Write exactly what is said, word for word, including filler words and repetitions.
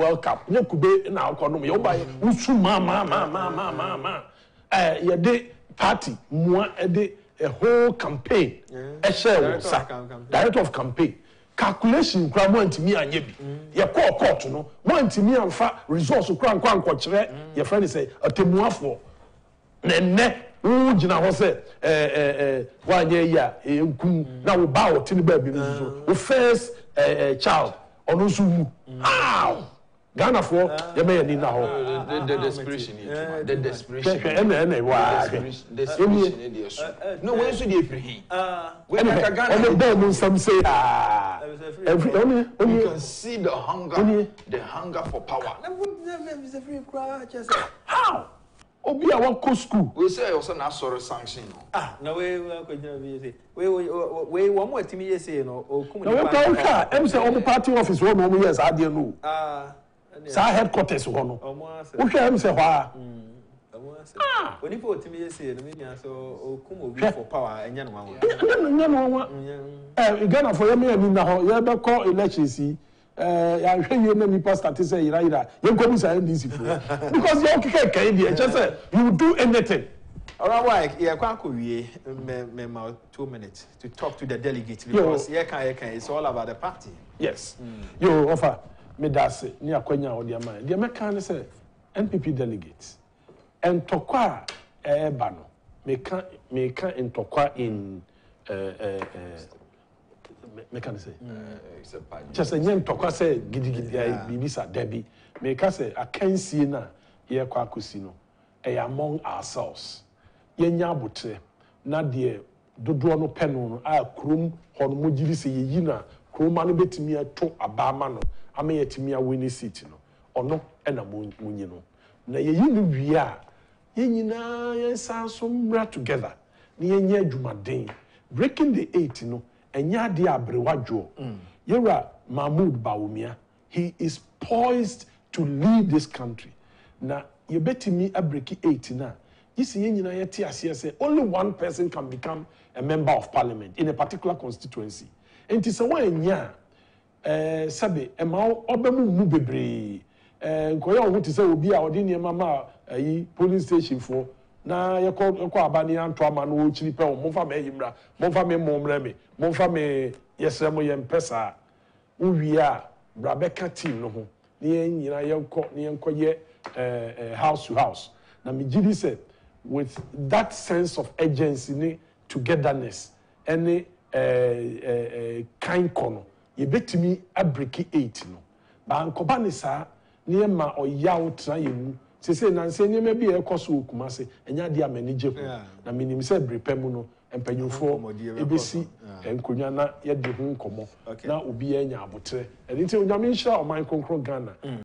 World Cup. You could be now economy. You buy Usuma, ma, ma, ma, ma, ma, ma. Eh, you did party, more a a whole campaign. A share was director of campaign. Calculation, crime went to me and Yebi. Your core court, you know, went to me and fat resource to crown crown court. Your friend is a Temua for. Nene, who Jina was a one year, yeah, now we bow to the baby. The first child. How? Ghana for you may need now. The desperation, the desperation. No, when should you free? When I got some say, ah, every only you can see the hunger, the hunger for power. How? Obi, I want to school. We say also not sort of sanction. Ah, no way. We we one more team yes, you know. Oh, come on. No, we can't. I'm saying on the party office one more years. I didn't know. Ah, so headquarters one. Okay, I'm saying why. Ah, when you put team yes, you know, so oh, come on, we for power. Any no one. Any no one. Eh, Ghana for me, I mean, now you have call electricity. Uh, I think you many pastors say you know you go miss this because you kick can be just you do anything. All right, why? Yeah, kwa ko wie me me two minutes to talk to the delegates because here can here can it's all about the party. Yes. Mm. You offer me that say ni akwanya o dia man. Dia me kan say N P P delegates. And tokwa e ba no. Me kan me kan in tokwa in uh uh me can say just a name to say gidi gidi bibisa debi me can say I can see na here kwa kusino e among ourselves yenya botre na de dodo no penu no a krum hon mo giri se yi na krum ma no betimi ato abama no ama yetimi a win seat no ono e na munyi no na ye yi no wi a yenyina yensan so mra together na yenye adwuma den breaking the eight no Enya de abrewajo. Yera Mahmoud Bawumia, he is poised to lead this country. Na you beti me abreki eight na. This yenyina yeti asia say only one person can become a member of parliament in a particular constituency. Enti se wan enya eh sabe e mawo obemu mu bebre. Eh nkoya o huti se obi a odi niam ma ayi police station for na ye ko ko abani anto ama no ochiri pe o mofa me yimra mofa me momre me mofa me yesremo ye mpesa uwi a brabeka team no ho na ye nyira ye ko na ye ko ye eh house to house na me gidi say with that sense of urgency ni togetherness any eh eh kind kono ye betimi abreki eight no ba nkoba ni sa na ye ma oyawo tra ye mu se se na nse nyeme bi e koso okuma se enya dia manage ko na minim se brepemu no empanyufo ebesi enkonya na ye de hu nkomo na obi enya abotre enti onyame nhira oman konkro Ghana.